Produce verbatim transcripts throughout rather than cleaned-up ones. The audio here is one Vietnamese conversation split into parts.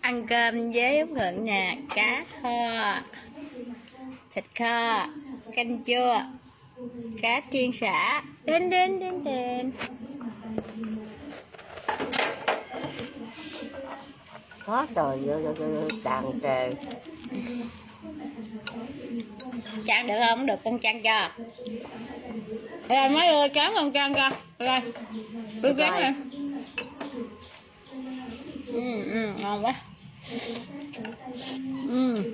Ăn cơm với Út Phượng nè, cá kho, thịt kho, canh chua, cá chiên sả. Đến đến đến đến. Có trời ơi, tràn trề. Trang được không? Được, con Trang cho. Rồi mấy người chán con Trang cho. Rồi. Tôi chán rồi. Ừ, ừ, ngon quá. Ừ.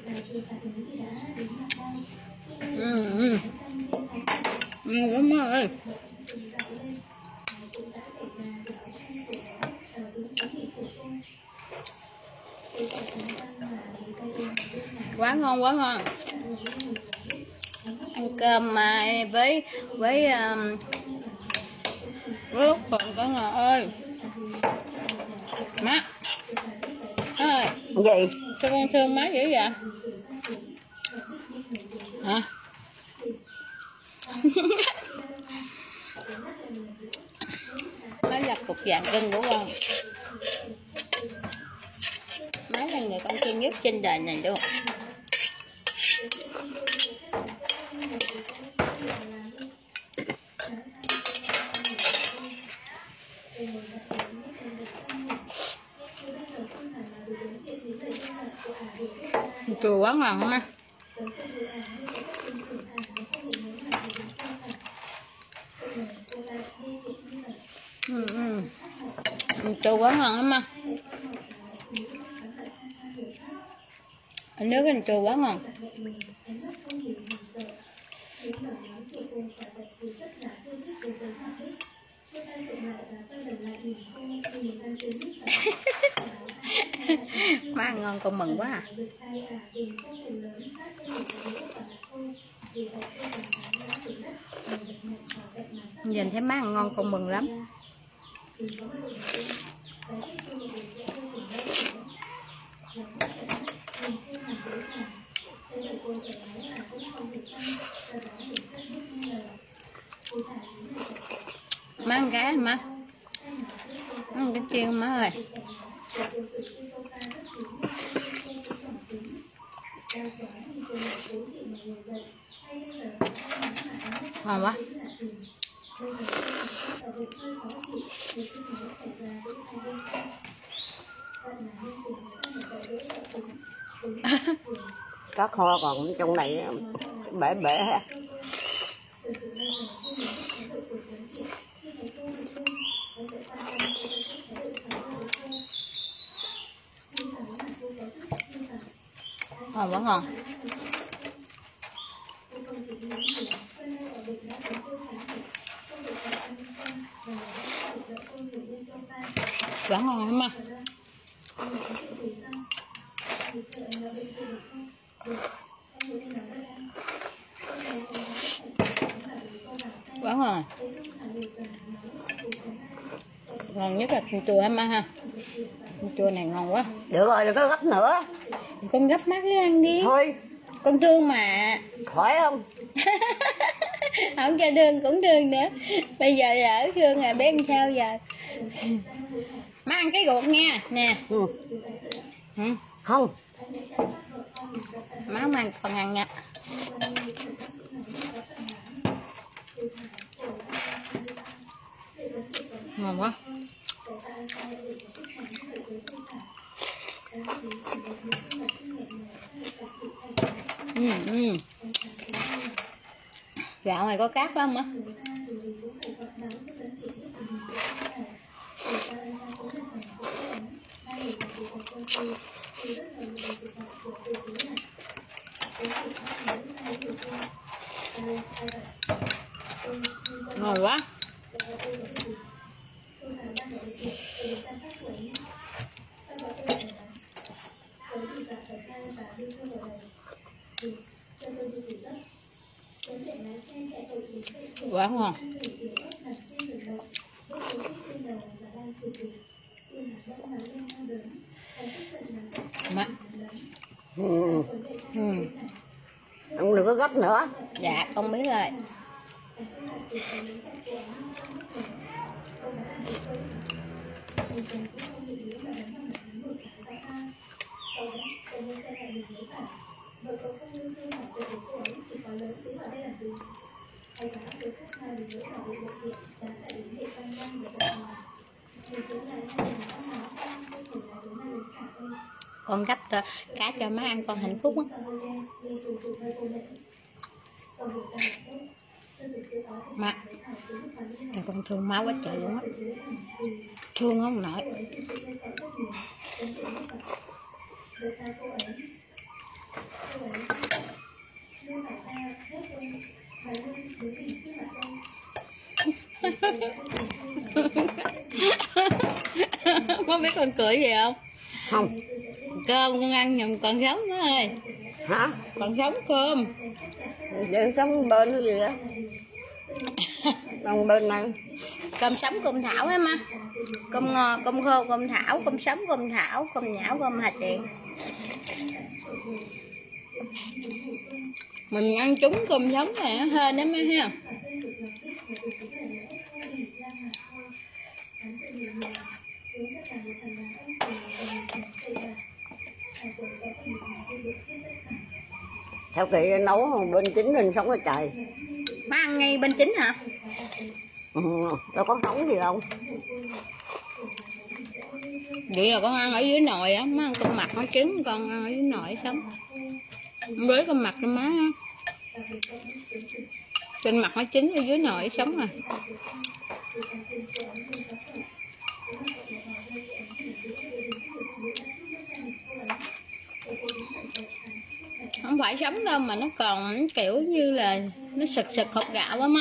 Ừ, ừ. Ngon quá má ơi. Quá ngon, quá ngon. Ăn cơm mà với với um, với Út Phượng cả nhà ơi. Má ơi, gì? Sao con thương má dữ vậy? Hả? Má là cục vàng cưng của con. Má là người con cưng nhất trên đời này luôn. Chùa quá ngon không? Ừ, ừ. Chùa quá ngon lắm mà. Nước anh chùa quá ngon. Má ăn ngon con mừng quá à. Nhìn thấy má ăn ngon con mừng lắm. Má ăn cái má. Má ăn cái chiên má ơi. Ngon quá. Cá kho còn trong này bể bể ha. Ngon quá ngon. Quá ngon hả má? Quá ngon. Ngon nhất là con chua hả má ha? Con chua này ngon quá. Được rồi, đừng có gấp nữa. Con gấp mắt nó ăn đi. Thôi. Con thương mà. Khỏi không? Không cho thương cũng thương nữa. Bây giờ lỡ thương là biết làm sao giờ. Má ăn cái ruột nha. Nè. Ừ. Ừ. Không. Má ăn còn ăn nha. Ngon quá. Ừ, ừ. Gạo này có cát lắm á. Ngon quá. Quá ngon. Má. Ừ. Ừ. Ông đừng có gấp nữa. Dạ con biết rồi. Con gấp cá cho má ăn con hạnh phúc á. Má này con thương má quá trời luôn á, thương không nổi. Má biết con cười gì không? Không. Cơm con ăn nhầm còn sống nữa ơi. Hả? Còn sống cơm. Vẫn sống bên gì đó. Còn bên này cơm sống cơm thảo ấy má. Cơm ngò, cơm khô, cơm thảo, cơm sống cơm thảo, cơm nhão cơm hạt điện. Mình ăn trúng cơm sống này nó hên lắm á ha. Theo kỳ nấu bên chính nên sống ở trời. Má ăn ngay bên chính hả? Ừ, đâu có sống gì đâu. Vậy là con ăn ở dưới nồi á, má ăn cơm mặt nó trứng, con ăn ở dưới nồi sống. Bới cơm mặt cho má á. Trên mặt nó chín ở dưới nồi sống à. Không phải sống đâu mà nó còn kiểu như là nó sực sực hột gạo quá má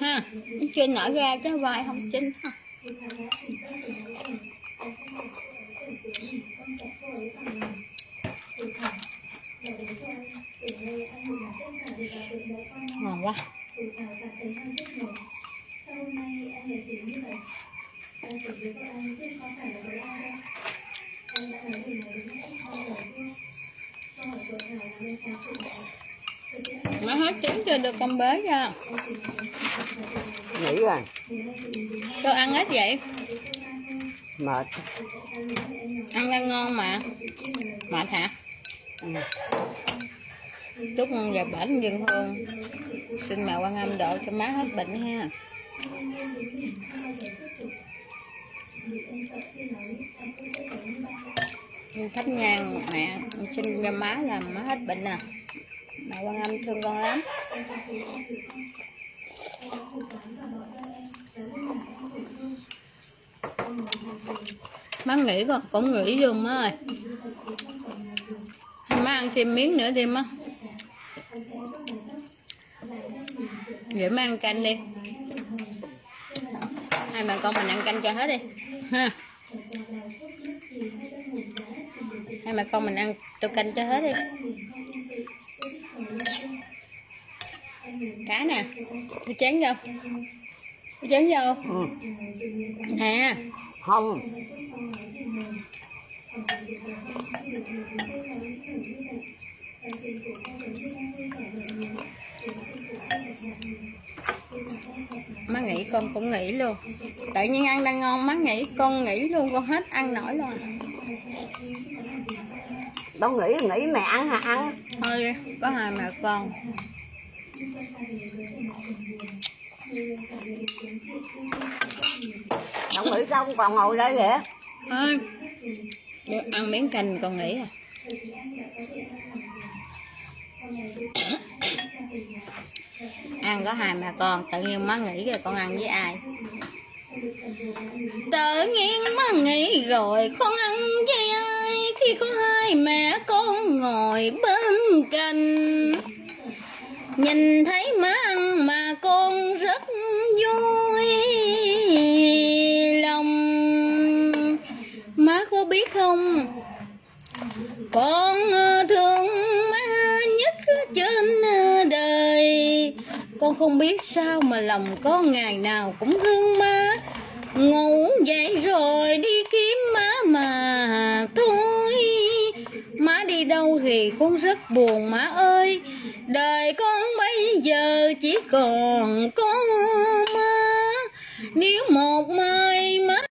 ha, nó chưa nở ra chứ vai không chín ha. Ngon quá. Má hết trứng chưa được con bế ra. Nghỉ rồi. Sao ăn hết vậy? Mệt. Ăn ra ngon mà. Mệt hả? Ừ. Chúc và bển dân hương xin mẹ Quan Âm độ cho má hết bệnh ha. Thắp nhang mẹ xin cho má là má hết bệnh à. Mẹ Quan Âm thương con lắm. Má nghỉ con cũng nghỉ luôn má ơi. Má ăn thêm miếng nữa đi má. Vậy má ăn canh đi. Hai mẹ con mình ăn canh cho hết đi ha. Hai mẹ con mình ăn tô canh cho hết đi. Cá nè, tôi chén vô. Tôi chén vô. Ừ. Nè. Không. Má nghĩ con cũng nghĩ luôn. Tự nhiên ăn đang ngon má nghĩ con nghĩ luôn, con hết ăn nổi luôn. Đâu nghĩ nghĩ mẹ ăn hả ăn. Thôi có hai mẹ con. Đâu nghĩ xong còn ngồi đây vậy? Thôi. Ăn miếng canh còn nghĩ à. Ăn có hai mẹ con tự nhiên má nghĩ rồi con ăn với ai? Tự nhiên má nghĩ rồi con ăn với ai khi có hai mẹ con ngồi bên cạnh. Nhìn thấy má ăn mà con rất vui lòng. Má có biết không? Con thương má nhất trên đời. Con không biết sao mà lòng con ngày nào cũng thương má. Ngủ dậy rồi đi kiếm má mà thôi. Má đi đâu thì con rất buồn má ơi. Đời con bây giờ chỉ còn có má. Nếu một mai